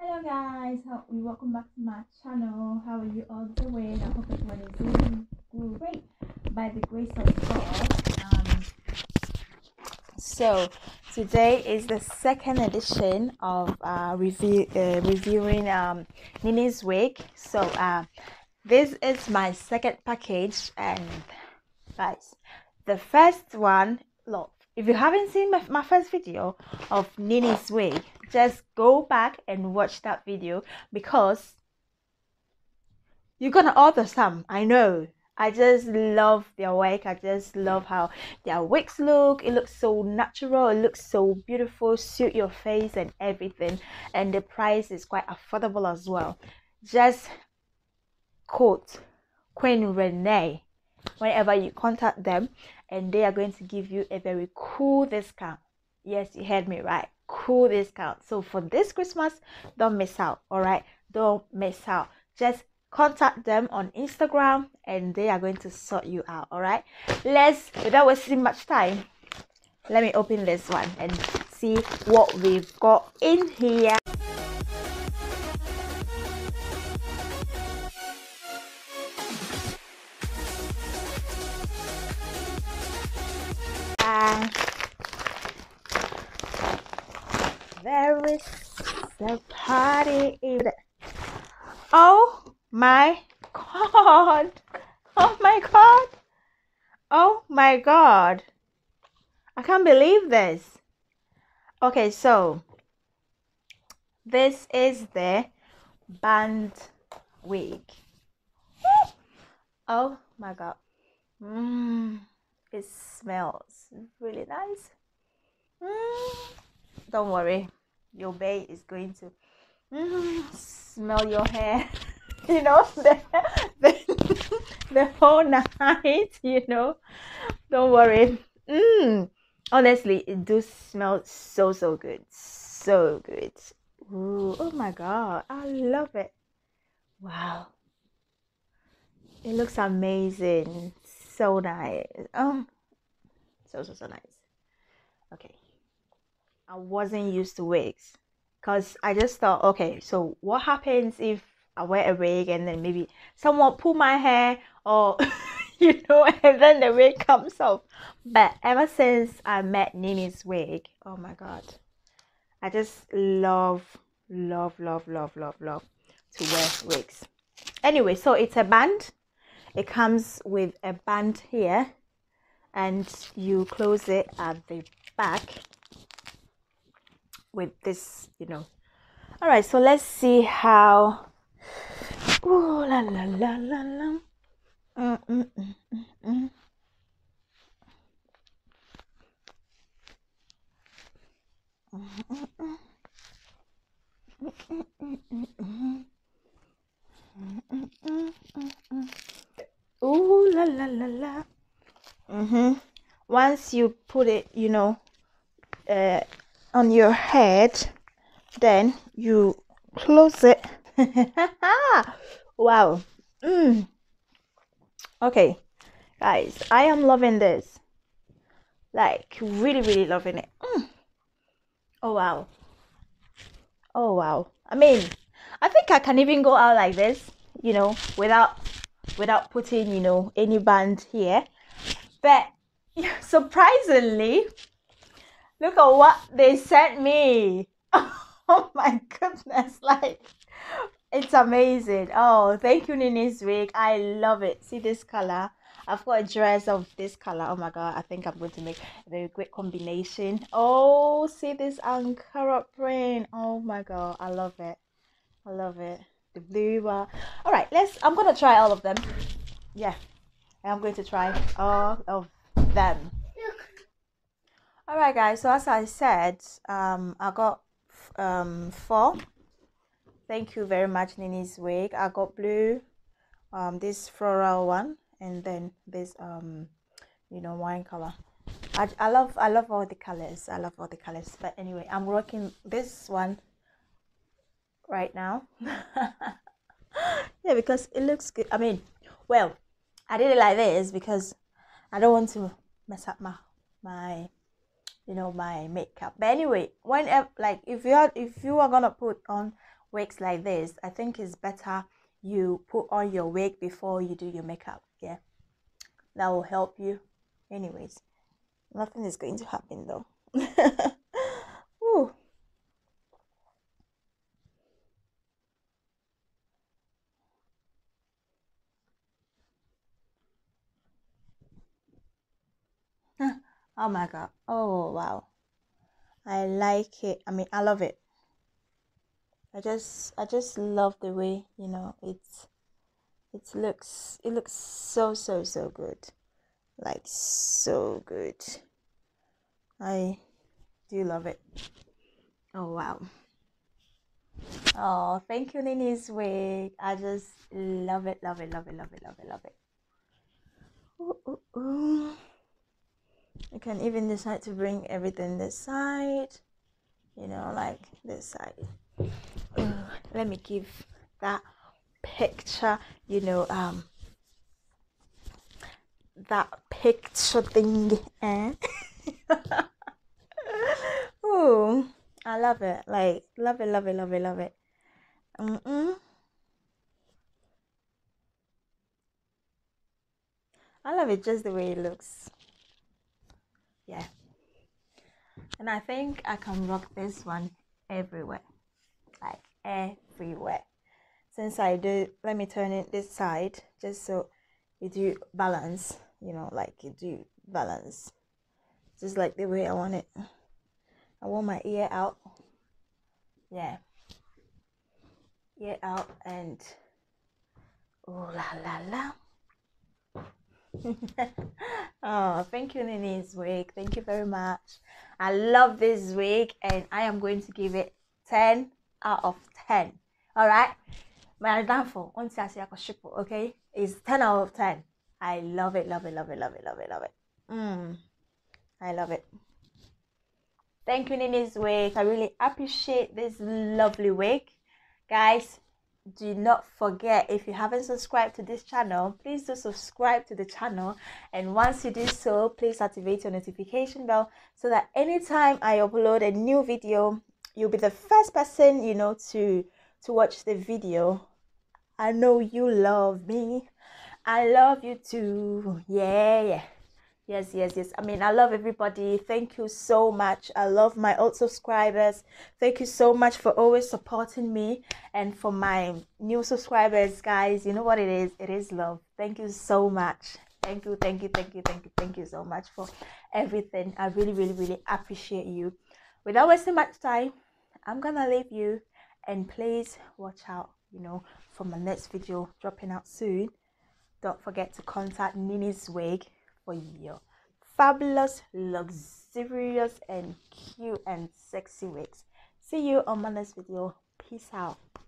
Hello guys, welcome back to my channel. How are you all doing? I hope everyone is doing great by the grace of God. So today is the second edition of reviewing Ninny's Wig. So this is my second package, and guys, the first one, look, if you haven't seen my first video of Ninny's Wig, just go back and watch that video, because you're gonna order some. I know, I just love their work. I just love how their wigs look. It looks so natural, it looks so beautiful, suit your face and everything, and the price is quite affordable as well. Just quote Queen Renée whenever you contact them, and they are going to give you a very cool discount. Yes, you heard me right, cool discount. So for this Christmas, don't miss out. All right, don't miss out. Just contact them on Instagram and they are going to sort you out. All right, let's, without wasting much time, let me open this one and see what we've got in here. There is the party in it. Oh my god, oh my god, oh my god, I can't believe this. Okay, so this is the band wig. Oh my god, it smells really nice. Don't worry, your bae is going to smell your hair, you know, the whole night, you know. Don't worry. Honestly, it does smell so good, so good. Ooh, oh my god, I love it. Wow, it looks amazing, so nice. So nice. Okay, I wasn't used to wigs, because I just thought, okay, so what happens if I wear a wig and then maybe someone pull my hair, or you know, and then the wig comes off. But ever since I met Ninny's Wig, oh my god, I just love to wear wigs. Anyway, so it's a band. It comes with a band here, and you close it at the back with this, you know. All right, so let's see how. Ooh, la la la la la. Ooh, la la la la. Once you put it, you know, on your head, then you close it. Wow. Okay guys, I am loving this, like really loving it. Oh wow, oh wow. I mean, I think I can even go out like this, you know, without putting, you know, any band here. But surprisingly, look at what they sent me. Oh my goodness, like, it's amazing. Oh, thank you, Ninny's Wig. I love it. See this color? I've got a dress of this color. Oh my god, I think I'm going to make a very great combination. Oh, see this Ankara print. Oh my god, I love it, I love it. The blue one. All right, let's, I'm gonna try all of them. Yeah, I'm going to try all of them. All right guys, so as I said, I got 4. Thank you very much, Ninny's Wig. I got blue, this floral one, and then this you know, wine color. I love all the colors, I love all the colors. But anyway, I'm rocking this one right now. Yeah, because it looks good. I mean, well, I did it like this because I don't want to mess up my you know, my makeup. But anyway, whenever, like, if you are gonna put on wigs like this, I think it's better you put on your wig before you do your makeup. Yeah, that will help you. Anyways, nothing is going to happen though. Ooh. Oh my god, oh wow, I like it. I mean, I love it. I just love the way, you know, it looks so good, like so good. I do love it. Oh wow. Oh, thank you, Ninny's Wig. I just love it. Ooh. You can even decide to bring everything this side, you know, like this side. Let me give that picture, you know, that picture thing. Oh, I love it. Like, love it. I love it just the way it looks. Yeah, and I think I can rock this one everywhere, like everywhere. Since I do, let me turn it this side just so you do balance, you know, like you do balance, just like the way I want it. I want my ear out, yeah, ear out, and ooh la la la. Oh, thank you, Ninny's Wig. Thank you very much. I love this wig, and I am going to give it 10 out of 10. All right, my downfall, okay, it's 10 out of 10. I love it. I love it. Thank you, Ninny's Wig. I really appreciate this lovely wig, guys. Do not forget, if you haven't subscribed to this channel, please do subscribe to the channel, and once you do so, please activate your notification bell so that anytime I upload a new video, you'll be the first person, you know, to watch the video. I know you love me. I love you too. Yeah. Yes. I mean, I love everybody. Thank you so much. I love my old subscribers. Thank you so much for always supporting me. And for my new subscribers, guys, you know what it is? It is love. Thank you so much. Thank you. Thank you so much for everything. I really appreciate you. Without wasting much time, I'm gonna leave you. And please watch out, you know, for my next video dropping out soon. Don't forget to contact Ninny's Wig for your fabulous, luxurious, and cute and sexy wigs. See you on my next video. Peace out.